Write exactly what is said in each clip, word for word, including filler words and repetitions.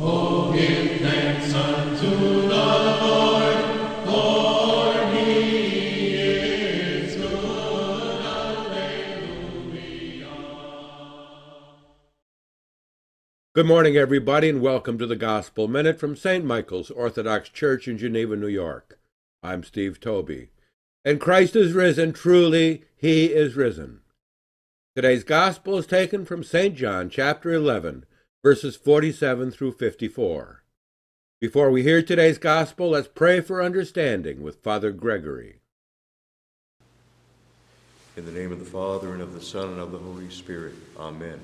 O give thanks unto the Lord, for he is good. Alleluia. Good morning, everybody, and welcome to the Gospel Minute from Saint Michael's Orthodox Church in Geneva, New York. I'm Steve Toby. And Christ is risen, truly he is risen. Today's Gospel is taken from Saint John, chapter eleven, verses forty-seven through fifty-four. Before we hear today's Gospel, let's pray for understanding with Father Gregory. In the name of the Father, and of the Son, and of the Holy Spirit. Amen.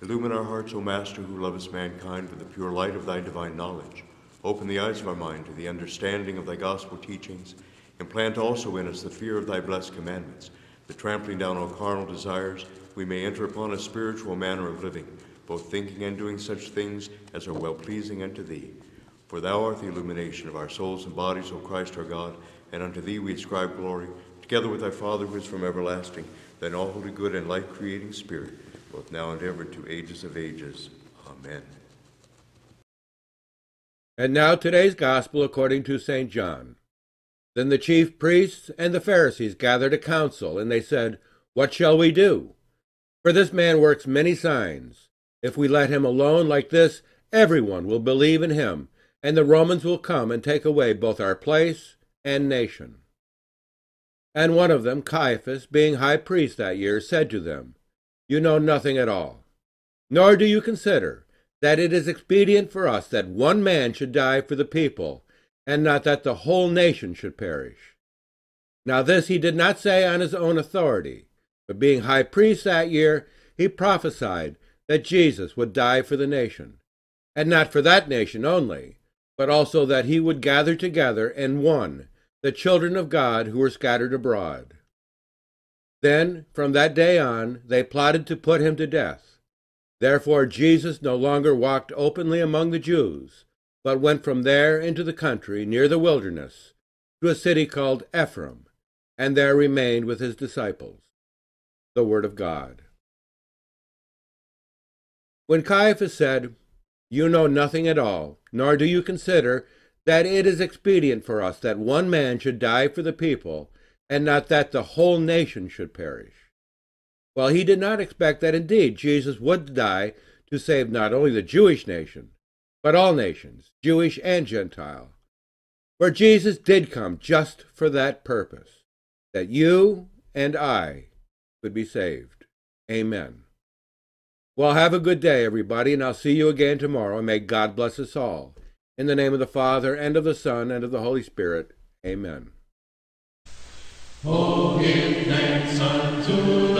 Illumine our hearts, O Master, who lovest mankind with the pure light of thy divine knowledge. Open the eyes of our mind to the understanding of thy gospel teachings, and plant also in us the fear of thy blessed commandments, that trampling down all carnal desires, we may enter upon a spiritual manner of living, both thinking and doing such things as are well-pleasing unto thee. For thou art the illumination of our souls and bodies, O Christ our God, and unto thee we ascribe glory, together with thy Father who is from everlasting, thine all-holy good and life-creating Spirit, both now and ever to ages of ages. Amen. And now today's Gospel according to Saint John. Then the chief priests and the Pharisees gathered a council, and they said, What shall we do? For this man works many signs. If we let him alone like this, everyone will believe in him, and the Romans will come and take away both our place and nation. And one of them, Caiaphas, being high priest that year, said to them, You know nothing at all, nor do you consider that it is expedient for us that one man should die for the people, and not that the whole nation should perish. Now this he did not say on his own authority, but being high priest that year, he prophesied that Jesus would die for the nation, and not for that nation only, but also that he would gather together in one the children of God who were scattered abroad. Then, from that day on, they plotted to put him to death. Therefore Jesus no longer walked openly among the Jews, but went from there into the country near the wilderness, to a city called Ephraim, and there remained with his disciples. The Word of God. When Caiaphas said, You know nothing at all, nor do you consider that it is expedient for us that one man should die for the people, and not that the whole nation should perish. Well, he did not expect that indeed Jesus would die to save not only the Jewish nation, but all nations, Jewish and Gentile. For Jesus did come just for that purpose, that you and I could be saved. Amen. Well, have a good day, everybody, and I'll see you again tomorrow, and may God bless us all. In the name of the Father, and of the Son, and of the Holy Spirit. Amen. O give thanks unto